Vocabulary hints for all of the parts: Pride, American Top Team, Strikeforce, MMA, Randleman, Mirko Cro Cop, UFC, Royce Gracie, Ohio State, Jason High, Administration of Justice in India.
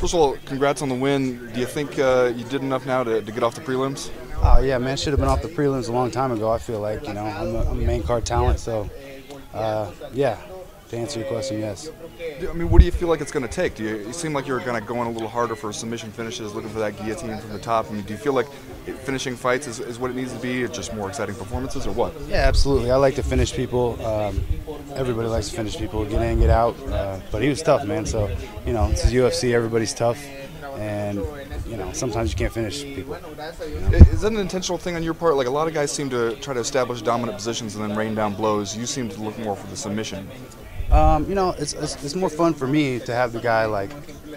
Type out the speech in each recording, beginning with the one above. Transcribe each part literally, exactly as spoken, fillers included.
First of all, congrats on the win. Do you think uh, you did enough now to, to get off the prelims? Oh, uh, yeah, man. Should have been off the prelims a long time ago, I feel like. You know, I'm a, I'm a main card talent, so, uh, yeah, to answer your question, yes. I mean, what do you feel like it's going to take? Do you, you seem like you're kind of going a little harder for submission finishes, looking for that guillotine from the top. I mean, do you feel like finishing fights is, is what it needs to be? It's just more exciting performances or what? Yeah, absolutely. I like to finish people. Um, everybody likes to finish people, get in, get out. Uh, but he was tough, man. So, you know, this is U F C. Everybody's tough. And, you know, sometimes you can't finish people. You know? Is that an intentional thing on your part? Like, a lot of guys seem to try to establish dominant positions and then rain down blows. You seem to look more for the submission. Um, you know, it's, it's it's more fun for me to have the guy like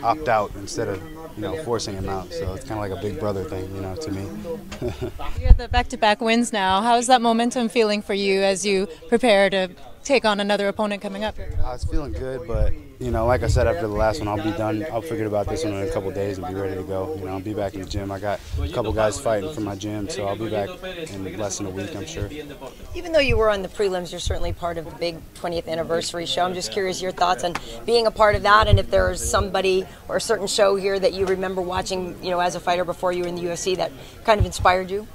opt out instead of you know forcing him out. So it's kind of like a big brother thing, you know, to me. You're the back-to-back wins now. How is that momentum feeling for you as you prepare to take on another opponent coming up? Uh, it's feeling good, but you know, like I said, after the last one, I'll be done. I'll forget about this one in a couple of days and be ready to go. You know, I'll be back in the gym. I got a couple guys fighting for my gym, so I'll be back in less than a week, I'm sure. Even though you were on the prelims, you're certainly part of the big twentieth anniversary show. I'm just curious your thoughts on being a part of that, and if there's somebody or a certain show here that you remember watching, you know, as a fighter before you were in the U F C that kind of inspired you?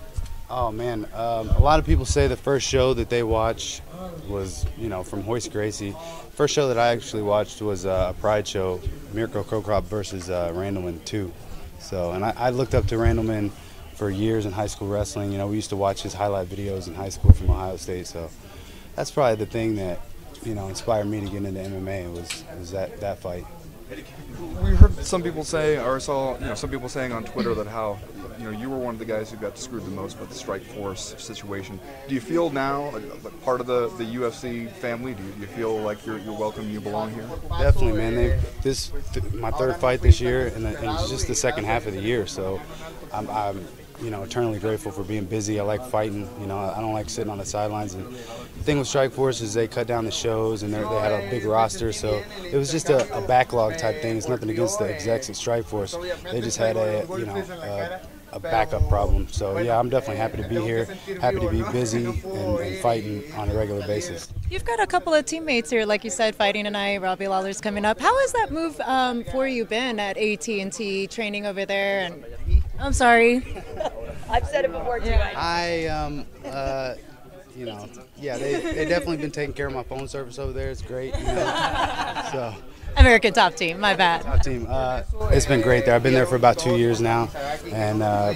Oh, man. Um, a lot of people say the first show that they watch was, you know, from Royce Gracie. First show that I actually watched was uh, a Pride show, Mirko Cro Cop versus uh, Randleman two. So, and I, I looked up to Randleman for years in high school wrestling. You know, we used to watch his highlight videos in high school from Ohio State. So that's probably the thing that, you know, inspired me to get into M M A was, was that, that fight. We heard some people say, or saw, you know, some people saying on Twitter that how, you know, you were one of the guys who got screwed the most with the Strikeforce situation. Do you feel now, like, part of the, the U F C family? Do you, do you feel like you're, you're welcome, you belong here? Definitely, man. They, this th my third fight this year, and, the, and it's just the second half of the year. So, I'm, I'm, you know, eternally grateful for being busy. I like fighting. You know, I don't like sitting on the sidelines. And the thing with Strikeforce is they cut down the shows, and they had a big roster, so it was just a, a backlog type thing. It's nothing against the execs at Strikeforce. They just had a, you know, a, a backup problem. So, yeah, I'm definitely happy to be here, happy to be busy and, and fighting on a regular basis. You've got a couple of teammates here, like you said, fighting tonight. Robbie Lawler's coming up. How has that move um, for you been at A T and T, training over there? And I'm sorry. I've said it before, too. Yeah. I, um, uh... You know, yeah, they they definitely been taking care of my phone service over there. It's great. You know, so American Top Team, my bad. Top Team, uh, it's been great there. I've been there for about two years now, and uh,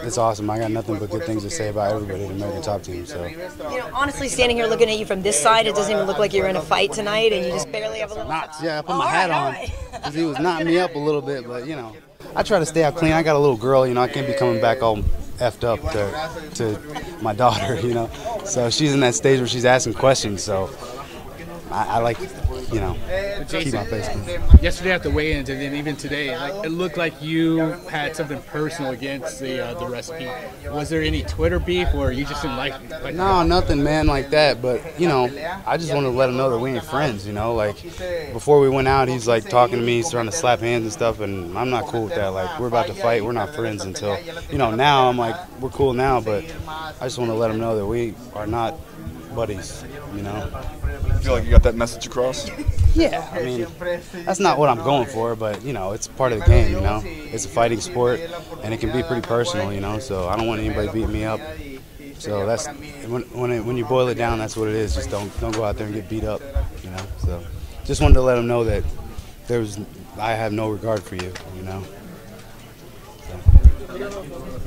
it's awesome. I got nothing but good things to say about everybody at American Top Team. So, you know, honestly, standing here looking at you from this side, it doesn't even look like you're in a fight tonight, and you just barely have a little. Knocked, yeah, I put my hat on because he was knocking me up a little bit, but you know, I try to stay out clean. I got a little girl, you know, I can't be coming back home effed up to, to my daughter, you know. So she's in that stage where she's asking questions, so I, I like, you know, Jason, keep my face clean. Yesterday at the weigh-ins, and then even today, like, it looked like you had something personal against the uh, the recipe. Was there any Twitter beef, or you just didn't like, like No, that? Nothing, man, like that. But, you know, I just wanted to let him know that we ain't friends, you know. Like, before we went out, he's, like, talking to me, starting to slap hands and stuff, and I'm not cool with that. Like, we're about to fight. We're not friends until, you know, now I'm like, we're cool now, but I just want to let him know that we are not buddies, you know. You feel like you got that message across? Yeah, I mean, that's not what I'm going for, but, you know, it's part of the game, you know. It's a fighting sport, and it can be pretty personal, you know, so I don't want anybody beating me up. So that's, when when, it, when you boil it down, that's what it is. Just don't, don't go out there and get beat up, you know. So just wanted to let them know that there was, I have no regard for you, you know. So.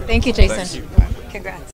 Thank you, Jason. Thanks. Congrats.